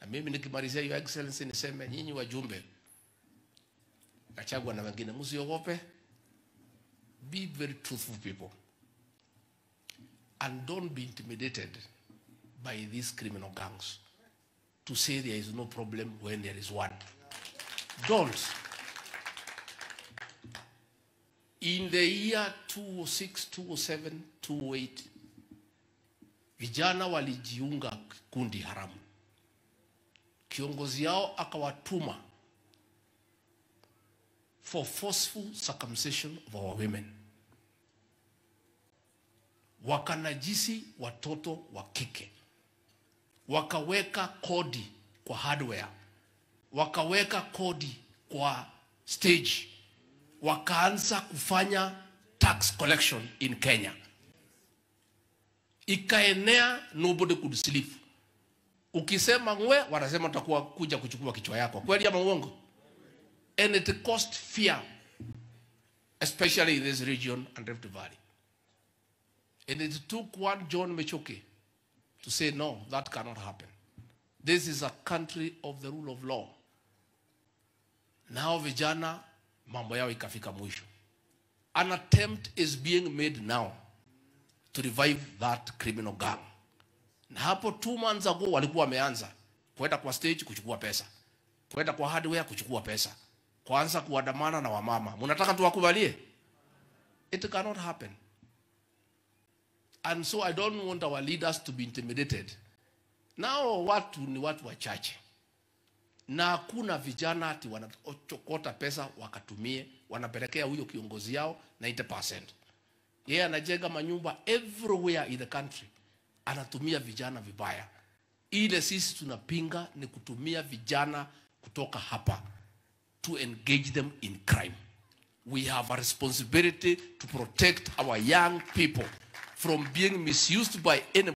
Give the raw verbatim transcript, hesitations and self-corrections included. Na mimi nikimalizia hiyo excellency niseme nyinyi wajumbe Gachagua na wengine msiogope. Be very truthful people. And don't be intimidated by these criminal gangs to say there is no problem when there is one. Don't. In the year two oh six, two oh seven, two oh eight, vijana walijiunga kundi haramu. Kiongozi yao akawatuma for forceful circumcision of our women. Wakanajisi watoto wa kike. Wakaweka kodi kwa hardware. Wakaweka kodi kwa stage. Wakaanza kufanya tax collection in Kenya. Ikaenea, nobody could sleep. Ukisema ngwe, wanasema utakuwa kuja kuchukua kichwa yako. Kweli ama uongo? And it caused fear, especially in this region and Rift Valley. And it took one John Mechoke to say, no, that cannot happen. This is a country of the rule of law. Now vijana, mambo yao ikafika mwisho. An attempt is being made now to revive that criminal gang. Na hapo two months ago walikuwa wameanza kwenda kwa stage kuchukua pesa, kwenda kwa hardware kuchukua pesa, kuanza kuandamana na wamama. Mnataka tuwakubalie? It cannot happen. And so I don't want our leaders to be intimidated. Nao watu ni watu wachache. Na kuna vijana ati wanachokota pesa wakatumie, wanapelekea huyo kiongozi yao ninety percent. Yeye anajenga manyumba everywhere in the country. Anatumia vijana vibaya. Ile sisi tunapinga ni kutumia vijana kutoka hapa to engage them in crime. We have a responsibility to protect our young people from being misused by any